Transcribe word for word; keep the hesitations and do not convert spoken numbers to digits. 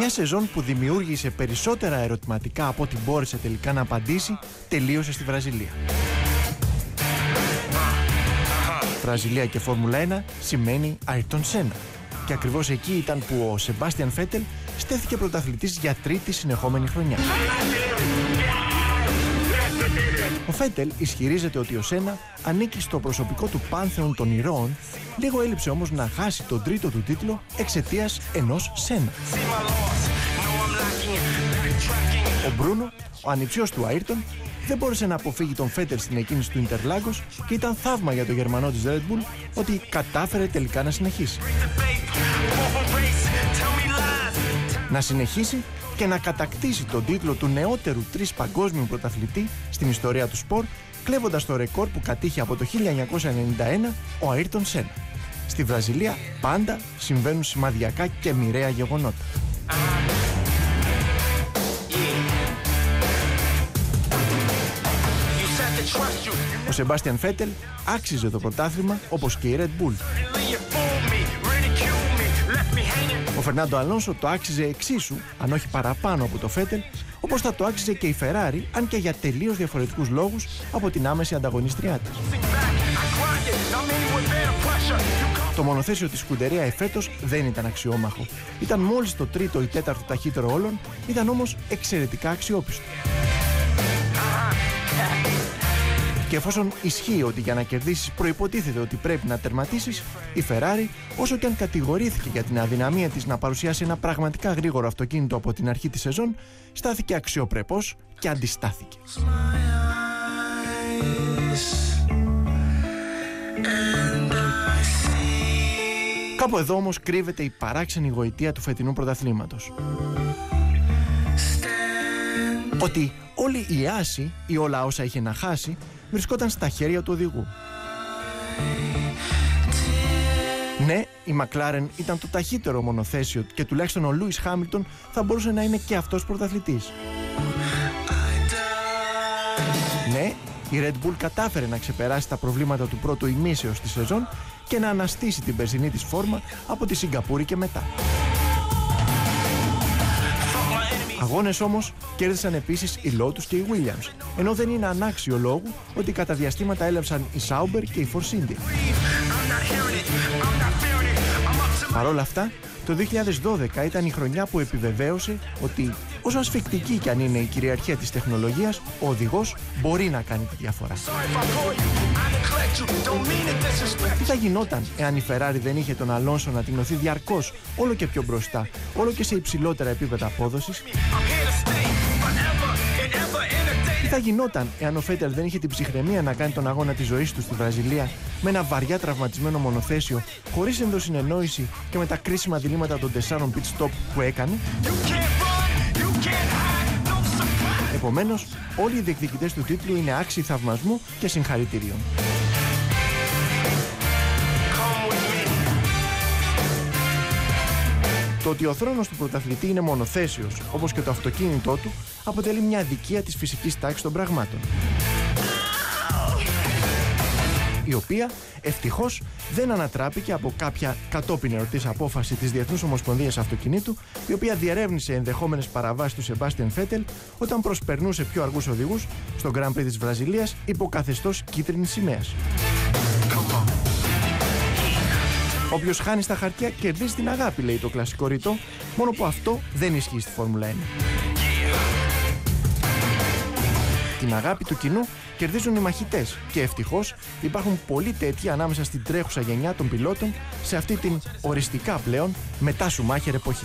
Μια σεζόν που δημιούργησε περισσότερα ερωτηματικά από ό,τι μπόρεσε τελικά να απαντήσει, τελείωσε στη Βραζιλία. Βραζιλία και Φόρμουλα ένα σημαίνει Ayrton Senna. Και ακριβώς εκεί ήταν που ο Sebastian Vettel στέθηκε πρωταθλητής για τρίτη συνεχόμενη χρονιά. Ο Φέτελ ισχυρίζεται ότι ο Σένα ανήκει στο προσωπικό του πάνθεον των ηρώων, λίγο έλειψε όμως να χάσει τον τρίτο του τίτλο εξαιτίας ενός Σένα. Ο Μπρούνο, ο ανιψιός του Άιρτον, δεν μπόρεσε να αποφύγει τον Φέτελ στην εκκίνηση του Ιντερλάγκος και ήταν θαύμα για τον Γερμανό της Red Bull ότι κατάφερε τελικά να συνεχίσει. Να συνεχίσει και να κατακτήσει τον τίτλο του νεότερου τρεις παγκόσμιου πρωταθλητή στην ιστορία του σπορ, κλέβοντας το ρεκόρ που κατήχε από το χίλια εννιακόσια ενενήντα ένα ο Ayrton Senna. Στη Βραζιλία πάντα συμβαίνουν σημαδιακά και μοιραία γεγονότα. Ο Sebastian Vettel άξιζε το πρωτάθλημα όπως και η Red Bull. Ο Φερνάντο Αλόνσο το άξιζε εξίσου, αν όχι παραπάνω από το Φέτελ, όπως θα το άξιζε και η Ferrari, αν και για τελείως διαφορετικούς λόγους από την άμεση ανταγωνίστριά της. Το μονοθέσιο της σκουντερία εφέτος δεν ήταν αξιόμαχο. Ήταν μόλις το τρίτο ή τέταρτο ταχύτερο όλων, ήταν όμως εξαιρετικά αξιόπιστο. Και εφόσον ισχύει ότι για να κερδίσεις προϋποτίθεται ότι πρέπει να τερματίσεις, η Ferrari, όσο και αν κατηγορήθηκε για την αδυναμία της να παρουσιάσει ένα πραγματικά γρήγορο αυτοκίνητο από την αρχή της σεζόν, στάθηκε αξιοπρεπώς και αντιστάθηκε. Κάπου εδώ όμως κρύβεται η παράξενη γοητεία του φετινού πρωταθλήματος. Ότι όλη η άση ή όλα όσα είχε να χάσει βρισκόταν στα χέρια του οδηγού. Ναι, η McLaren ήταν το ταχύτερο μονοθέσιο και τουλάχιστον ο Lewis Hamilton θα μπορούσε να είναι και αυτός πρωταθλητής. Ναι, η Red Bull κατάφερε να ξεπεράσει τα προβλήματα του πρώτου ημίσεως της σεζόν και να αναστήσει την περσινή της φόρμα από τη Σιγκαπούρη και μετά. Αγώνες όμως κέρδισαν επίσης οι Lotus και οι Williams, ενώ δεν είναι ανάξιο λόγου ότι κατά διαστήματα έλαβαν οι Sauber και οι Force India. Παρ' όλα αυτά, το δύο χιλιάδες δώδεκα ήταν η χρονιά που επιβεβαίωσε ότι όσο ασφικτική κι αν είναι η κυριαρχία της τεχνολογίας, ο οδηγός μπορεί να κάνει τη διαφορά. Τι θα γινόταν εάν η Ferrari δεν είχε τον Αλόνσο να τιμωθεί διαρκώς όλο και πιο μπροστά, όλο και σε υψηλότερα επίπεδα απόδοσης? Τι θα γινόταν εάν ο Φέτελ δεν είχε την ψυχραιμία να κάνει τον αγώνα της ζωής του στη Βραζιλία με ένα βαριά τραυματισμένο μονοθέσιο, χωρίς ενδοσυνεννόηση και με τα κρίσιμα διλήμματα των τεσσάρων pit stop που έκανε? Επομένως, όλοι οι διεκδικητές του τίτλου είναι άξιοι θαυμασμού και συγχαρητηρίων. Το ότι ο θρόνος του πρωταθλητή είναι μονοθέσιος, όπως και το αυτοκίνητό του, αποτελεί μια αδικία της φυσικής τάξης των πραγμάτων, η οποία ευτυχώς δεν ανατράπηκε από κάποια κατόπιν εορτής απόφαση της Διεθνούς Ομοσπονδίας Αυτοκινήτου, η οποία διερεύνησε ενδεχόμενες παραβάσεις του Sebastian Vettel όταν προσπερνούσε πιο αργούς οδηγούς στο Grand Prix της Βραζιλίας υπό καθεστώς κίτρινης σημαίας. Όποιος χάνει στα χαρτιά κερδίζει την αγάπη, λέει το κλασικό ρητό, μόνο που αυτό δεν ισχύει στη Φόρμουλα ένα. Την αγάπη του κοινού κερδίζουν οι μαχητές και ευτυχώς υπάρχουν πολλοί τέτοιοι ανάμεσα στην τρέχουσα γενιά των πιλότων σε αυτή την οριστικά πλέον μετά Σουμάχερ εποχή.